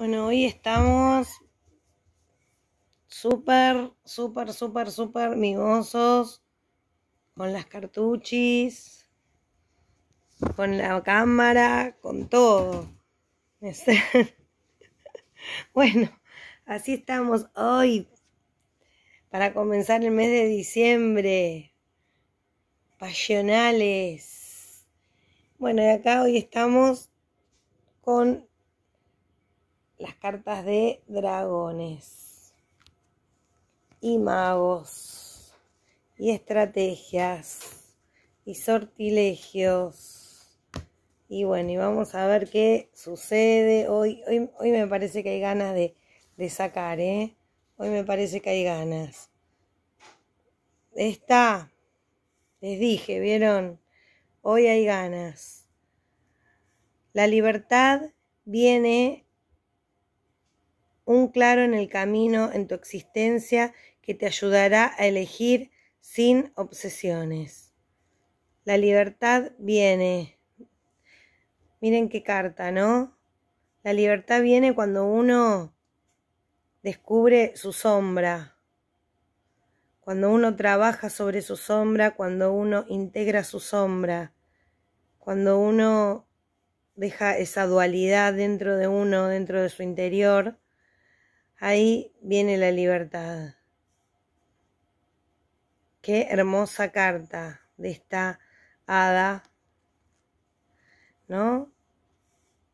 Bueno, hoy estamos súper migosos con las cartuchis, con la cámara, con todo. Bueno, así estamos hoy para comenzar el mes de diciembre. Pasionales. Bueno, y acá hoy estamos con las cartas de dragones y magos y estrategias y sortilegios. Y bueno, y vamos a ver qué sucede hoy. Hoy me parece que hay ganas de sacar, ¿eh? Hoy me parece que hay ganas. Esta, les dije, ¿vieron? Hoy hay ganas. La libertad viene un claro en el camino en tu existencia que te ayudará a elegir sin obsesiones. La libertad viene. Miren qué carta, ¿no? La libertad viene cuando uno descubre su sombra, cuando uno trabaja sobre su sombra, cuando uno integra su sombra, cuando uno deja esa dualidad dentro de uno, dentro de su interior. Ahí viene la libertad. Qué hermosa carta de esta hada, ¿no?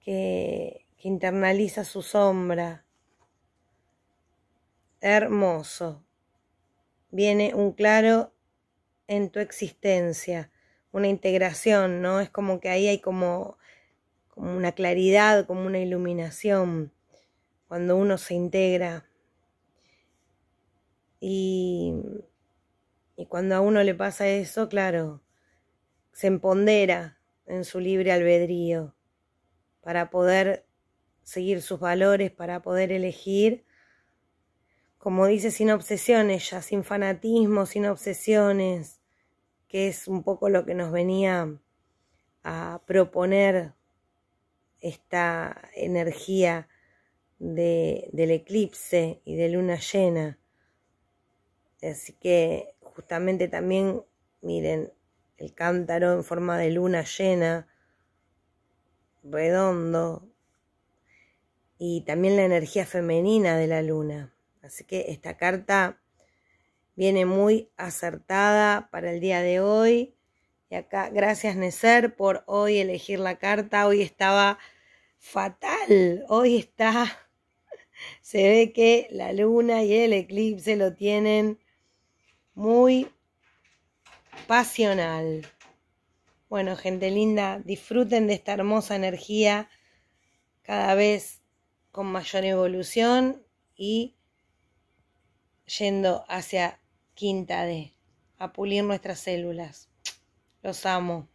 Que internaliza su sombra. Hermoso. Viene un claro en tu existencia, una integración, ¿no? Es como que ahí hay como una claridad, como una iluminación, cuando uno se integra y cuando a uno le pasa eso, claro, se empodera en su libre albedrío para poder seguir sus valores, para poder elegir, como dice, sin obsesiones, ya sin fanatismo, sin obsesiones, que es un poco lo que nos venía a proponer esta energía del eclipse y de luna llena. Así que justamente también, miren, el cántaro en forma de luna llena, redondo, y también la energía femenina de la luna. Así que esta carta viene muy acertada para el día de hoy. Y acá, gracias Necer por hoy elegir la carta. Hoy estaba fatal, hoy está... Se ve que la luna y el eclipse lo tienen muy pasional. Bueno, gente linda, disfruten de esta hermosa energía cada vez con mayor evolución y yendo hacia quinta D, a pulir nuestras células. Los amo.